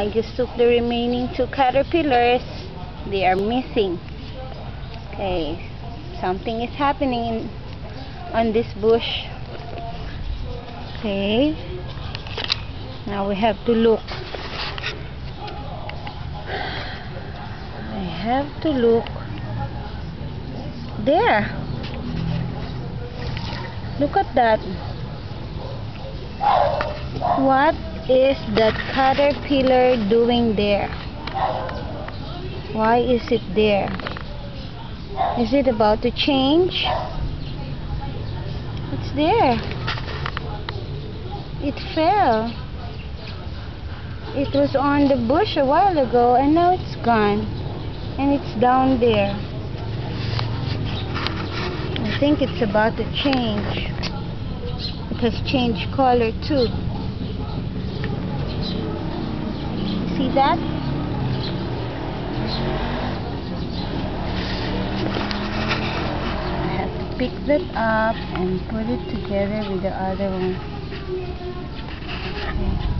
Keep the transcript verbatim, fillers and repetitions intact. I just took the remaining two caterpillars. They are missing. Okay, something is happening in, on this bush. Okay, now we have to look. I have to look there. Look at that. What is that caterpillar doing there? Why is it there? Is it about to change? It's there. It fell. It was on the bush a while ago and now it's gone. And it's down there. I think it's about to change. It has changed color too. See that? I have to pick that up and put it together with the other one. Okay.